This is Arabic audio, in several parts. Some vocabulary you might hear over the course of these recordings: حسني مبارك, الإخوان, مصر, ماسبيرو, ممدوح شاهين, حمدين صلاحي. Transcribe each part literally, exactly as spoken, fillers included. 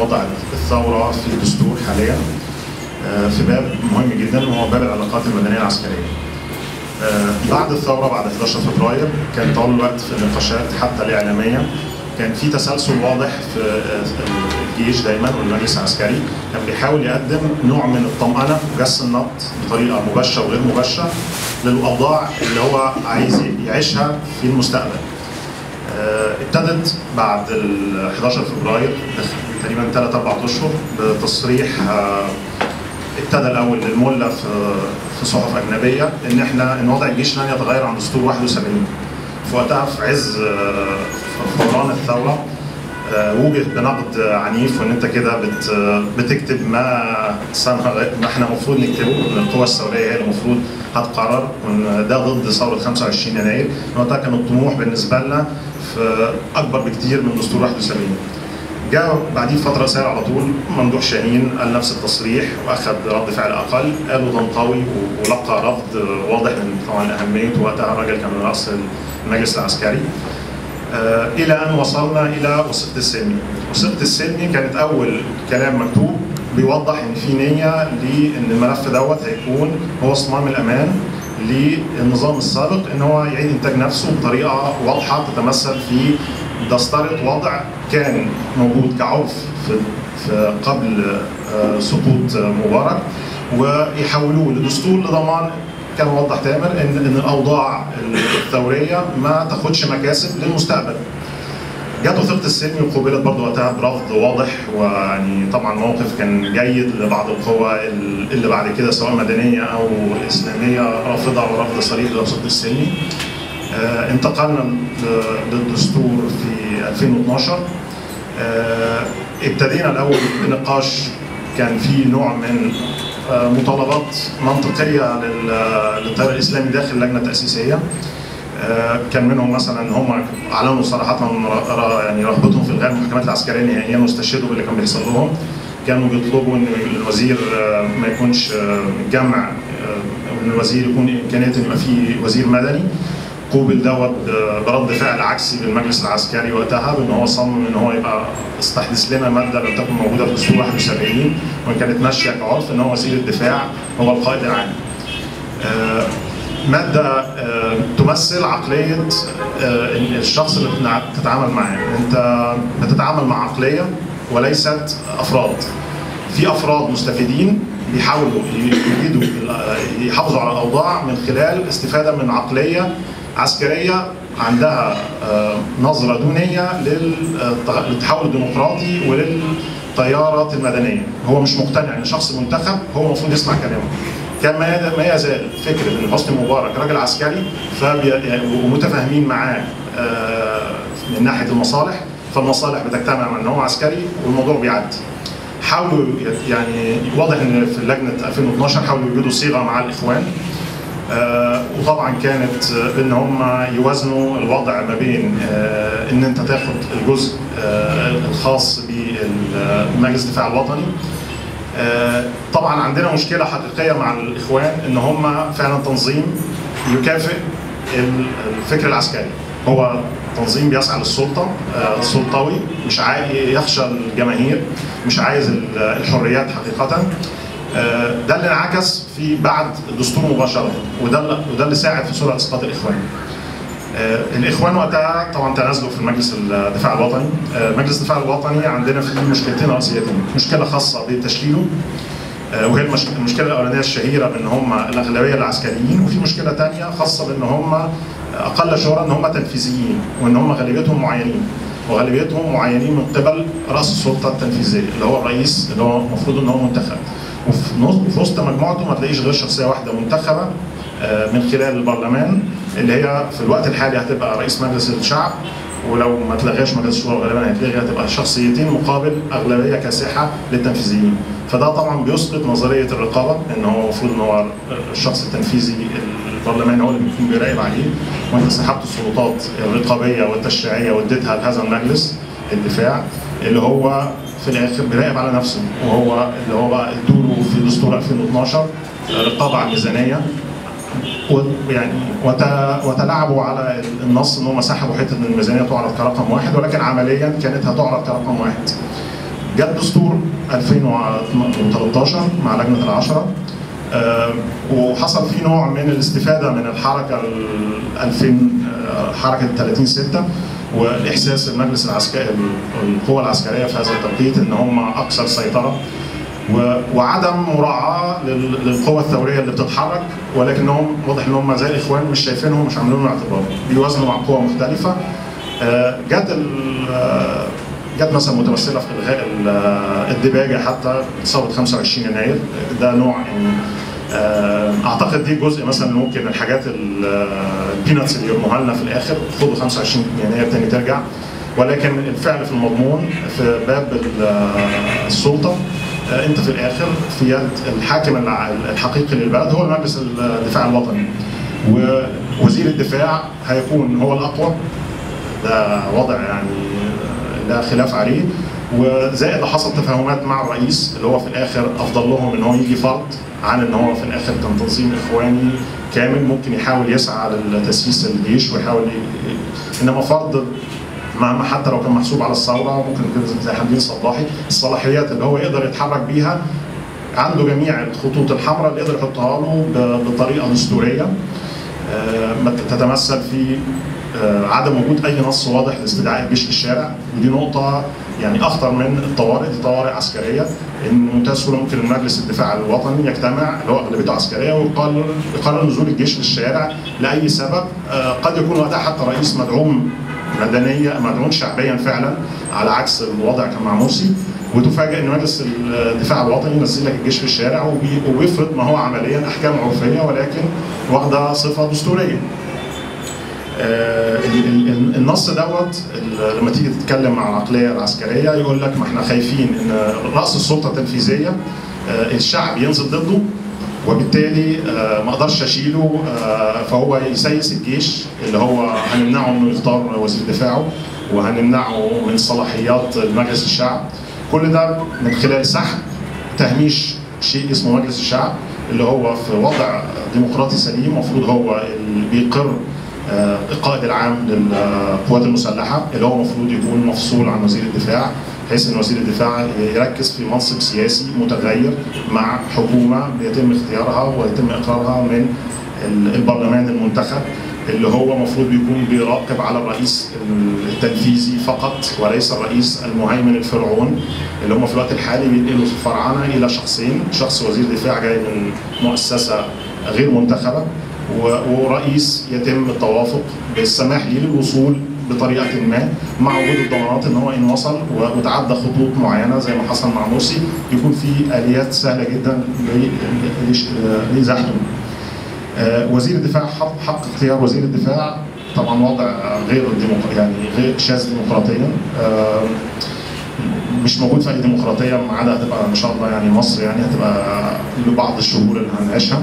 وضع الثوره في الدستور حاليا في باب مهم جدا وهو باب العلاقات المدنيه العسكريه. بعد الثوره بعد احد عشر فبراير كان طول الوقت في نقاشات حتى الاعلاميه، كان في تسلسل واضح في الجيش دايما والمجلس العسكري كان بيحاول يقدم نوع من الطمأنه وجس النبض بطريقه مباشره وغير مباشره للاوضاع اللي هو عايز يعيشها في المستقبل. ابتدت بعد احد عشر فبراير تقريبا ثلاث اربع اشهر بتصريح ابتدى الاول للملا في في صحف اجنبيه ان احنا ان وضع الجيش لن يتغير عن دستور واحد وسبعين. في وقتها في عز فوران الثوره وجه بنقد عنيف وان انت كده بت بتكتب ما ما احنا المفروض نكتبه، ان القوى الثوريه هي المفروض هتقرر، وان ده ضد ثوره خمسة وعشرين يناير، وقتها كان الطموح بالنسبه لنا في اكبر بكتير من دستور واحد وسبعين. جاء بعديه فتره قصيره على طول ممدوح شاهين قال نفس التصريح واخذ رد فعل اقل، قالوا ضنطاوي ولقى رفض واضح من طبعا اهميته، وقتها الراجل كان من راس المجلس العسكري. الى ان وصلنا الى وثيقه السلمي. وثيقه السلمي كانت اول كلام مكتوب بيوضح ان في نيه لان الملف دوت هيكون هو صمام الامان للنظام السابق، ان هو يعيد انتاج نفسه بطريقه واضحه تتمثل في دستاره وضع كان موجود كعرف في قبل سقوط مبارك ويحولوه لدستور لضمان. كان واضح تامر ان ان الاوضاع الثوريه ما تاخدش مكاسب للمستقبل. جت وثيقه السلمي وقبلت برضه وقتها برفض واضح، ويعني طبعا موقف كان جيد لبعض القوى اللي بعد كده سواء مدنيه او اسلاميه رافضه ورفض صريح لوثيقه السلمي. آه انتقلنا للدستور في ألفين واثناشر. آه ابتدينا الاول بنقاش كان فيه نوع من مطالبات منطقيه للتيار الاسلامي داخل اللجنه التاسيسيه، كان منهم مثلا ان هم اعلنوا صراحه يعني رغبتهم في الغاء المحكمات العسكريه نهائيا واستشهدوا باللي كان بيحصل لهم. كانوا بيطلبوا ان الوزير ما يكونش جمع وان الوزير يكون امكانيه ان يبقى فيه وزير مدني. قوبل دوت برد فعل عكسي بالمجلس العسكري وقتها بان هو صمم ان هو يبقى استحدث لنا ماده لم تكن موجوده في دستور واحد وسبعين، وان كانت ماشيه كعرف ان هو وزير الدفاع هو القائد العام. آه ماده آه تمثل عقليه آه الشخص اللي بتتعامل معاه، انت بتتعامل مع عقليه وليست افراد. في افراد مستفيدين بيحاولوا يريدوا يحافظوا على الاوضاع من خلال استفاده من عقليه عسكريه عندها نظره دونيه للتحول الديمقراطي وللتيارات المدنيه، هو مش مقتنع ان شخص منتخب هو المفروض يسمع كلامه. كان ما يزال فكره ان حسني مبارك راجل عسكري ومتفاهمين معاه من ناحيه المصالح، فالمصالح بتجتمع مع ان هو عسكري والموضوع بيعدي. حاولوا يعني واضح ان في لجنه ألفين واثناشر حاولوا يوجدوا صيغه مع الاخوان. آه وطبعا كانت آه ان هم يوازنوا الوضع ما بين آه ان انت تاخد الجزء آه الخاص بمجلس الدفاع الوطني. آه طبعا عندنا مشكله حقيقيه مع الاخوان ان هم فعلا تنظيم يكافئ الفكر العسكري، هو تنظيم بيسعى للسلطه آه سلطوي، مش عايز يخشى الجماهير، مش عايز الحريات حقيقه. ده اللي انعكس في بعد الدستور مباشره، وده وده اللي ساعد في سرعه اسقاط الاخوان. الاخوان وقتها طبعا تنازلوا في مجلس الدفاع الوطني. مجلس الدفاع الوطني عندنا فيه مشكلتين رئيسيتين، مشكله خاصه بتشكيله وهي المشكله الاولانيه الشهيره بان هم الاغلبيه العسكريين، وفي مشكله ثانيه خاصه بان هم اقل شهره ان هم تنفيذيين وان هم غالبيتهم معينين، وغالبيتهم معينين من قبل راس السلطه التنفيذيه اللي هو الرئيس اللي هو المفروض ان هو منتخب. وفي وسط مجموعته ما تلاقيش غير شخصيه واحده منتخبه من خلال البرلمان اللي هي في الوقت الحالي هتبقى رئيس مجلس الشعب، ولو ما تلغاش مجلس الشورى غالبا هيتلغي، هتبقى شخصيتين مقابل اغلبيه كاسحه للتنفيذيين. فده طبعا بيسقط نظريه الرقابه ان هو المفروض ان هو الشخص التنفيذي البرلماني هو اللي بيكون بيراقب عليه، وانت سحبت السلطات الرقابيه والتشريعيه واديتها لهذا المجلس الدفاع اللي هو في الاخر بيراقب على نفسه، وهو اللي هو بقى دوره في دستور ألفين واثناشر رقابه على الميزانيه، ويعني وتلاعبوا على النص ان هم سحبوا حته من الميزانيه تعرض كرقم واحد، ولكن عمليا كانت هتعرض كرقم واحد. جت دستور ألفين وثلاثة عشر مع لجنه العشره وحصل فيه نوع من الاستفاده من الحركه ألفين حركه ثلاثين ستة والاحساس المجلس العسكري القوى العسكريه في هذا التوقيت ان هم اكثر سيطره وعدم مراعاه للقوى الثوريه اللي بتتحرك، ولكنهم واضح ان هم زي الاخوان مش شايفينهم مش عاملين لهم اعتبار، بيوازنوا مع قوى مختلفه. جت جت مثلا متمثله في الغاء الدباجه حتى ثوره خمسة وعشرين يناير، ده نوع اعتقد دي جزء مثلا ممكن الحاجات البيناتس اللي يرموها لنا في الاخر، خدوا خمسة وعشرين يناير تاني ترجع، ولكن الفعل في المضمون في باب السلطه انت في الاخر في يد الحاكم الحقيقي للبلد هو مجلس الدفاع الوطني. ووزير الدفاع هيكون هو الاقوى، ده وضع يعني لا خلاف عليه، وزائد حصل تفاهمات مع الرئيس اللي هو في الاخر افضل لهم ان هو يجي فرد عن ان هو في الاخر كان تنظيم اخواني كامل ممكن يحاول يسعى لتسييس الجيش ويحاول ي... انما فرد مهما حتى لو كان محسوب على الثوره ممكن كده زي حمدين صلاحي الصلاحيات اللي هو يقدر يتحرك بيها عنده جميع الخطوط الحمراء اللي يقدر يحطها له بطريقه دستوريه تتمثل في عدم وجود اي نص واضح لاستدعاء الجيش للشارع، ودي نقطه يعني اخطر من الطوارئ، دي طوارئ عسكريه ان بمنتهى السهوله ممكن المجلس الدفاع الوطني يجتمع اللي هو اغلبيته عسكريه ويقرر نزول الجيش للشارع لاي سبب، قد يكون وقتها حتى رئيس مدعوم مدنيا مدعوم شعبيا فعلا على عكس الوضع كان مع مرسي، وتفاجئ ان مجلس الدفاع الوطني ينزل لك الجيش في الشارع ويفرض ما هو عمليا احكام عرفيه ولكن واخده صفه دستوريه. آه النص دوت لما تيجي تتكلم مع العقليه العسكريه يقول لك ما احنا خايفين ان راس السلطه التنفيذيه آه الشعب ينزل ضده وبالتالي آه ما اقدرش اشيله آه فهو يسيس الجيش اللي هو هنمنعه انه يختار وزير دفاعه وهنمنعه من صلاحيات مجلس الشعب. كل ده من خلال سحب تهميش شيء اسمه مجلس الشعب اللي هو في وضع ديمقراطي سليم المفروض هو اللي بيقر القائد العام للقوات المسلحه اللي هو المفروض يكون مفصول عن وزير الدفاع، بحيث ان وزير الدفاع يركز في منصب سياسي متغير مع حكومه بيتم اختيارها ويتم اقرارها من البرلمان المنتخب اللي هو المفروض بيكون بيراقب على الرئيس التنفيذي فقط وليس الرئيس المهيمن الفرعون اللي هم في الوقت الحالي بينقلوا في الفراعنه الى شخصين، شخص وزير دفاع جاي من مؤسسه غير منتخبه ورئيس يتم التوافق بالسماح ليه للوصول بطريقه ما مع وجود الضمانات ان هو ان وصل وتعدى خطوط معينه زي ما حصل مع مرسي يكون في اليات سهله جدا لزحمه. وزير الدفاع حق, حق اختيار وزير الدفاع طبعا وضع غير يعني غير شاذ ديمقراطيا مش موجود في اي ديمقراطيه ما عدا هتبقى ان شاء الله يعني مصر يعني هتبقى لبعض الشهور اللي هنعيشها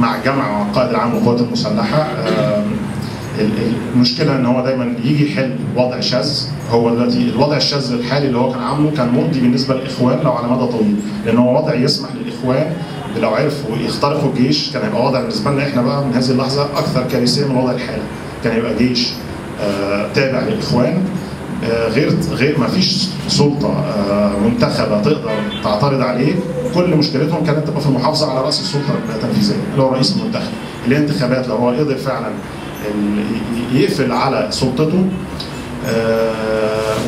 مع الجامعه مع القائد العام للقوات المسلحه. المشكله ان هو دايما يجي يحل وضع شاذ، هو دلوقتي الوضع الشاذ الحالي اللي هو كان عامله كان مرضي بالنسبه للاخوان لو على مدى طويل، لان هو وضع يسمح للاخوان لو عرفوا يخترقوا الجيش كان هيبقى وضع بالنسبه لنا احنا بقى من هذه اللحظه اكثر كارثيه من الوضع الحالي، كان هيبقى جيش تابع للاخوان غير غير ما فيش سلطه منتخبه تقدر تعترض عليه، كل مشكلتهم كانت تبقى في المحافظه على راس السلطه التنفيذيه اللي هو رئيس المنتخب، الانتخابات لو هو قدر فعلا يقفل على سلطته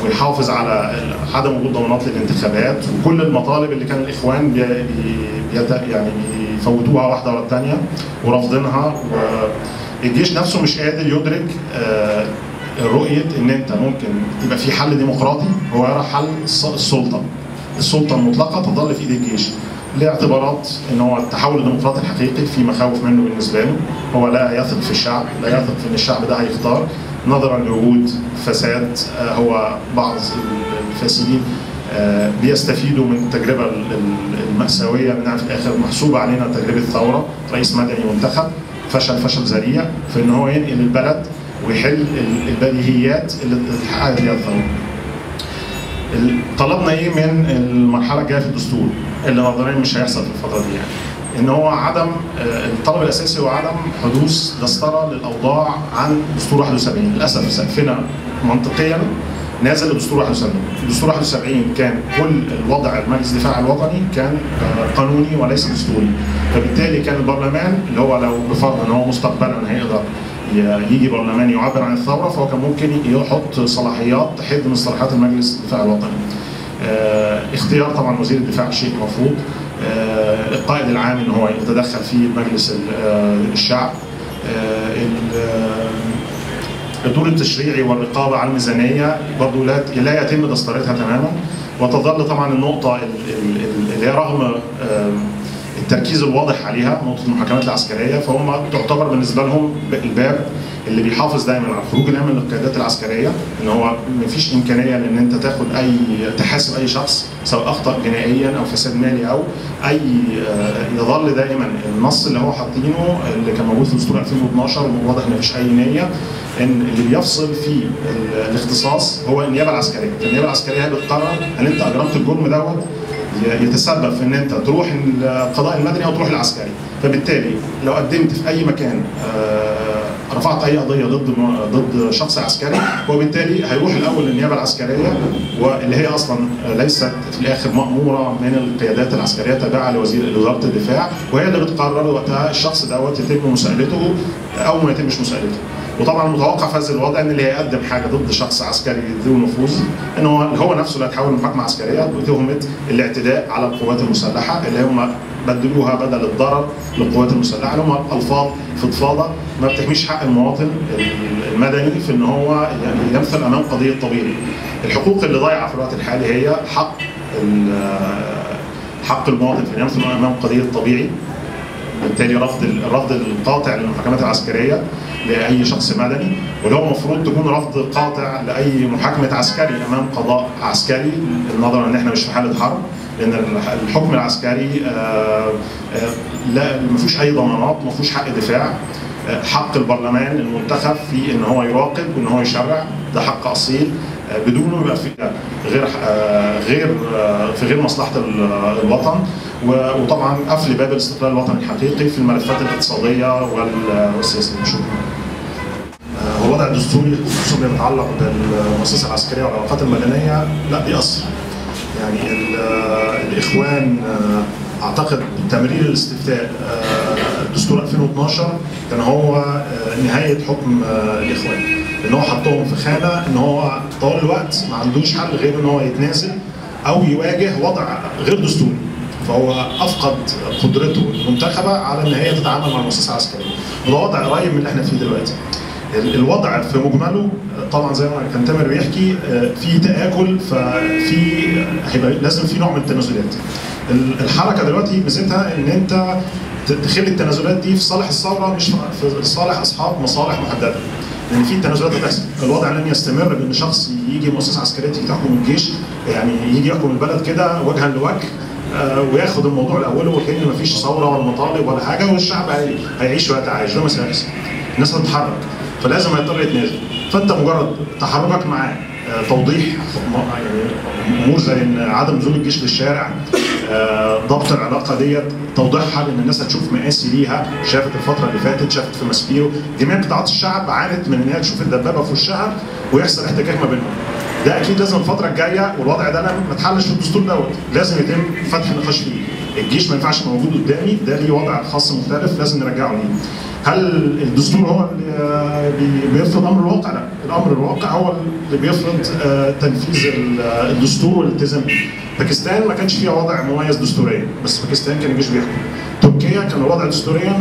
ويحافظ على عدم وجود ضمانات للانتخابات وكل المطالب اللي كان الاخوان يعني بيفوتوها واحده ورا الثانيه ورافضينها، والجيش نفسه مش قادر يدرك رؤيه ان انت ممكن يبقى في حل ديمقراطي، هو يرى حل السلطه السلطه المطلقه تظل في ايد الجيش لاعتبارات ان هو التحول الديمقراطي الحقيقي في مخاوف منه بالنسبه له، هو لا يثق في الشعب، لا يثق في ان الشعب ده هيختار نظرا لوجود فساد هو بعض الفاسدين بيستفيدوا من التجربه المأساويه انها في الاخر محسوبه علينا تجربه ثوره، رئيس مدني منتخب فشل فشل ذريع في ان هو ينقل البلد ويحل البديهيات اللي اتحققت بيها الثوره. طلبنا ايه من المرحله الجايه في الدستور اللي نظريا مش هيحصل في الفتره دي، يعني ان هو عدم الطلب الاساسي هو عدم حدوث دستره للاوضاع عن دستور واحد وسبعين، للاسف سقفنا منطقيا نازل الدستور واحد وسبعين. الدستور واحد وسبعين كان كل الوضع المجلس الدفاع الوطني كان قانوني وليس دستوري، فبالتالي كان البرلمان اللي هو لو بفرض ان هو مستقبلا هيقدر يجي برلمان يعبر عن الثوره، فهو كان ممكن يحط صلاحيات تحد من صلاحيات المجلس الدفاع الوطني. اختيار طبعا وزير الدفاع شيء مرفوض، القائد العام ان هو يتدخل فيه مجلس الشعب، الدور التشريعي والرقابه على الميزانيه برضه لا يتم دستورتها تماما، وتظل طبعا النقطه اللي هي رغم التركيز الواضح عليها نقطه المحاكمات العسكريه، فهم تعتبر بالنسبه لهم الباب اللي بيحافظ دايما على خروج الامن للقيادات العسكريه، ان هو مفيش امكانيه ان انت تاخد اي تحاسب اي شخص سواء اخطا جنائيا او فساد مالي او اي، يظل دائما النص اللي هو حاطينه اللي كان موجود في دستور ألفين واثناشر واضح ان مفيش اي نيه، ان اللي بيفصل في الاختصاص هو النيابه العسكريه، فالنيابه العسكريه هي بتقرر هل انت اجرمت الجرم دوت يتسبب في ان انت تروح القضاء المدني او تروح العسكري، فبالتالي لو قدمت في اي مكان رفعت اي قضيه ضد ضد شخص عسكري وبالتالي هيروح الاول للنيابه العسكريه، واللي هي اصلا ليست في الاخر ماموره من القيادات العسكريه تابعه لوزير لوزاره الدفاع، وهي اللي بتقرر وقتها الشخص دوت يتم مساءلته او ما يتمش مساءلته. وطبعا المتوقع في هذا الوضع ان اللي هيقدم حاجه ضد شخص عسكري ذو نفوذ ان هو هو نفسه اللي هيتحول لمحاكمه عسكريه بتهمه الاعتداء على القوات المسلحه، اللي هم بدلوها بدل الضرر للقوات المسلحه، اللي هم الفاظ فضفاضه ما بتحميش حق المواطن المدني في ان هو يمثل امام قضيه طبيعي. الحقوق اللي ضايعه في الوقت الحالي هي حق حق المواطن في ان يمثل امام قضيه طبيعي، بالتالي رفض الرفض القاطع للمحاكمات العسكريه لاي شخص مدني، ولو المفروض تكون رفض قاطع لاي محاكمه عسكري امام قضاء عسكري نظرا ان احنا مش في حاله حرب، لان الحكم العسكري لا ما فيهوش اي ضمانات، ما فيهوش حق دفاع. حق البرلمان المنتخب في ان هو يراقب وان هو يشرع ده حق اصيل بدونه يبقى في غير غير في غير مصلحه الوطن، وطبعا قفل باب الاستقلال الوطني الحقيقي في الملفات الاقتصاديه والسياسيه. هو الوضع الدستوري خصوصا فيما يتعلق بالمؤسسه العسكريه والعلاقات المدنيه لا بيأثر، يعني الاخوان اعتقد تمرير الاستفتاء دستور ألفين واثناشر كان هو نهايه حكم الاخوان، ان هو حطهم في خانه ان هو طوال الوقت ما عندوش حل غير ان هو يتنازل او يواجه وضع غير دستوري، فهو افقد قدرته المنتخبه على ان هي تتعامل مع المؤسسه العسكريه، وده وضع قريب من اللي احنا فيه دلوقتي. الوضع في مجمله طبعا زي ما كان تامر بيحكي في تآكل، ففي هيبقى لازم في نوع من التنازلات. الحركه دلوقتي ميزتها ان انت تخلي التنازلات دي في صالح الثوره مش في صالح اصحاب مصالح محدده، لان يعني في تنازلات هتحصل. الوضع لن يستمر بان شخص يجي مؤسسه عسكريه تحكم الجيش، يعني يجي يحكم البلد كده وجها لوجه وياخد الموضوع لاوله وكأن مفيش ثوره ولا مطالب ولا حاجه، والشعب هيعيش ويتعايش، ده مش هيحصل. الناس هتتحرك فلازم هيضطر يتنازل، فانت مجرد تحركك معاه توضيح يعني امور زي ان عدم نزول الجيش للشارع، ضبط العلاقه ديت، توضيحها لان الناس هتشوف مقاسي ليها، شافت الفتره اللي فاتت، شافت في ماسبيرو جميع قطاعات الشعب عانت من ان هي تشوف الدبابه في وشها ويحصل احتكاك ما بينهم. ده اكيد لازم الفتره الجايه، والوضع ده ما اتحلش في الدستور دوت، لازم يتم فتح نقاش فيه. الجيش ما ينفعش موجود قدامي، ده ليه وضع خاص مختلف لازم نرجعه ليه. هل الدستور هو اللي بيفرض امر الواقع؟ لا، الامر الواقع هو اللي بيفرض تنفيذ الدستور والالتزام بيه. باكستان ما كانش فيها وضع مميز دستوريا، بس باكستان كان الجيش بيحكم. تركيا كان الوضع دستوريا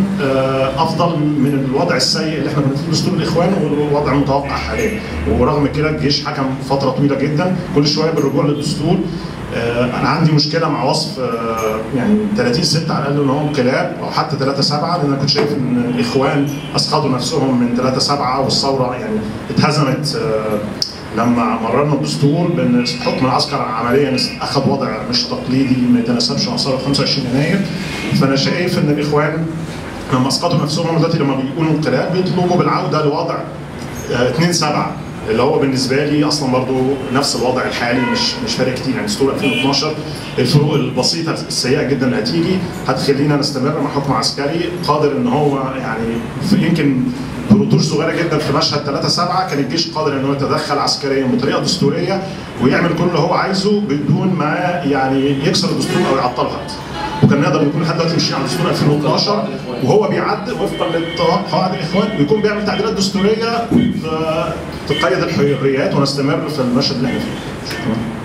افضل من الوضع السيء اللي احنا بنقول دستور الاخوان والوضع المتوقع حاليا، ورغم كده الجيش حكم فتره طويله جدا كل شويه بالرجوع للدستور. أنا عندي مشكلة مع وصف يعني ثلاثين ستة على الأقل إن هم كلاب أو حتى ثلاثة سبعة، لأن أنا كنت شايف إن الإخوان أسقطوا نفسهم من ثلاثة سبعة والثورة يعني اتهزمت لما مررنا الدستور بإن الحكم العسكري عمليا أخذ وضع مش تقليدي ما يتناسبش مع ثورة خمسة وعشرين يناير، فأنا شايف إن الإخوان لما أسقطوا نفسهم دلوقتي لما بيقولوا انقلاب بيطلبوا بالعودة لوضع اثنين سبعة اللي هو بالنسبه لي اصلا برضو نفس الوضع الحالي، مش مش فارق كتير يعني. دستور ألفين واثناشر الفروق البسيطه السيئه جدا اللي هتيجي هتخلينا نستمر مع حكم عسكري قادر ان هو يعني يمكن وندوش صغيره جدا في مشهد ثلاثة سبعة كان الجيش قادر ان هو يتدخل عسكريا بطريقه دستوريه ويعمل كل اللي هو عايزه بدون ما يعني يكسر الدستور او يعطلها، وكان نقدر نكون لحد دلوقتي ماشيين على دستور ألفين واتناشر وهو بيعدل وفقا لقواعد الاخوان ويكون بيعمل تعديلات دستوريه تقيد الحريات ونستمر في المشهد اللي احنا فيه. شكرا.